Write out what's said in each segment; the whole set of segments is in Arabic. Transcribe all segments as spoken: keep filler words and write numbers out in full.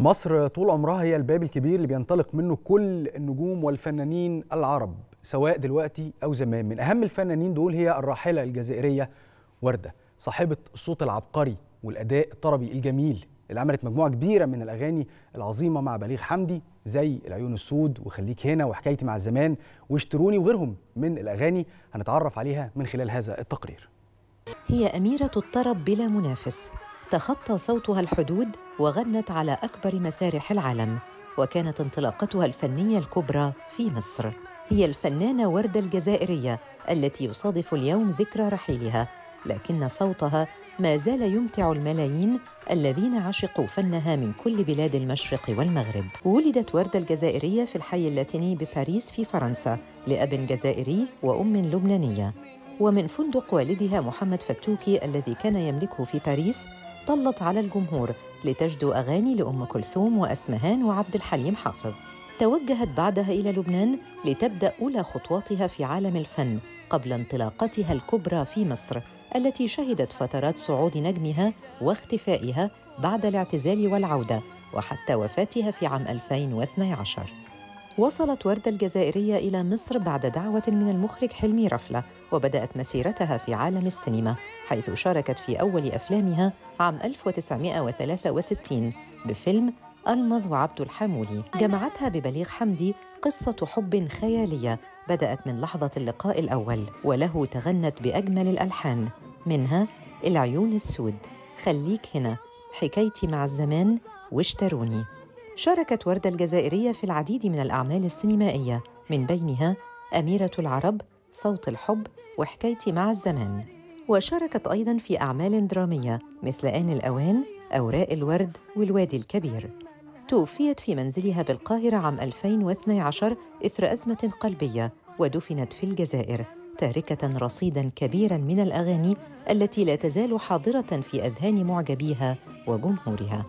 مصر طول عمرها هي الباب الكبير اللي بينطلق منه كل النجوم والفنانين العرب، سواء دلوقتي أو زمان. من أهم الفنانين دول هي الراحلة الجزائرية وردة، صاحبة الصوت العبقري والأداء الطربي الجميل، اللي عملت مجموعة كبيرة من الأغاني العظيمة مع بليغ حمدي زي العيون السود وخليك هنا وحكايتي مع الزمان واشتروني وغيرهم من الأغاني هنتعرف عليها من خلال هذا التقرير. هي أميرة الطرب بلا منافس، تخطى صوتها الحدود وغنت على أكبر مسارح العالم، وكانت انطلاقتها الفنية الكبرى في مصر. هي الفنانة وردة الجزائرية التي يصادف اليوم ذكرى رحيلها، لكن صوتها ما زال يمتع الملايين الذين عشقوا فنها من كل بلاد المشرق والمغرب. ولدت وردة الجزائرية في الحي اللاتيني بباريس في فرنسا لأب جزائري وأم لبنانية، ومن فندق والدها محمد فتوكي الذي كان يملكه في باريس طلت على الجمهور لتجدو أغاني لأم كلثوم وأسمهان وعبد الحليم حافظ. توجهت بعدها إلى لبنان لتبدأ أولى خطواتها في عالم الفن قبل انطلاقتها الكبرى في مصر التي شهدت فترات صعود نجمها واختفائها بعد الاعتزال والعودة وحتى وفاتها في عام ألفين واثني عشر. وصلت وردة الجزائرية إلى مصر بعد دعوة من المخرج حلمي رفلة، وبدأت مسيرتها في عالم السينما حيث شاركت في أول أفلامها عام ألف وتسعمئة وثلاثة وستين بفيلم ألمظ وعبد الحمولي. جمعتها ببليغ حمدي قصة حب خيالية بدأت من لحظة اللقاء الأول، وله تغنت بأجمل الألحان منها العيون السود، خليك هنا، حكايتي مع الزمان، واشتروني. شاركت وردة الجزائرية في العديد من الأعمال السينمائية من بينها أميرة العرب، صوت الحب، وحكايتي مع الزمان. وشاركت أيضاً في أعمال درامية مثل آن الأوان، أوراق الورد، والوادي الكبير. توفيت في منزلها بالقاهرة عام ألفين واثني عشر إثر أزمة قلبية، ودفنت في الجزائر تاركة رصيداً كبيراً من الأغاني التي لا تزال حاضرة في أذهان معجبيها وجمهورها.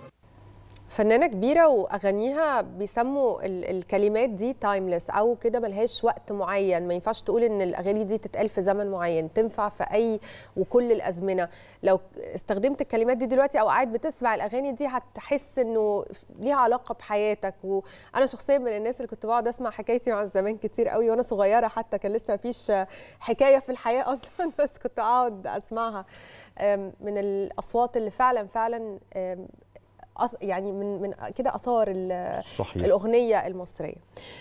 فنانة كبيرة وأغانيها بيسموا الكلمات دي تايمليس أو كده، ملهاش وقت معين، ما ينفعش تقول إن الأغاني دي تتقال في زمن معين، تنفع في أي وكل الأزمنة. لو استخدمت الكلمات دي دلوقتي أو قاعد بتسمع الأغاني دي هتحس إنه ليها علاقة بحياتك. وأنا شخصيا من الناس اللي كنت بقعد أسمع حكايتي مع الزمان كتير قوي وأنا صغيرة، حتى كان لسه مفيش حكاية في الحياة أصلا، بس كنت أقعد أسمعها. من الأصوات اللي فعلا فعلا يعني من من كده اثار الأغنية المصرية.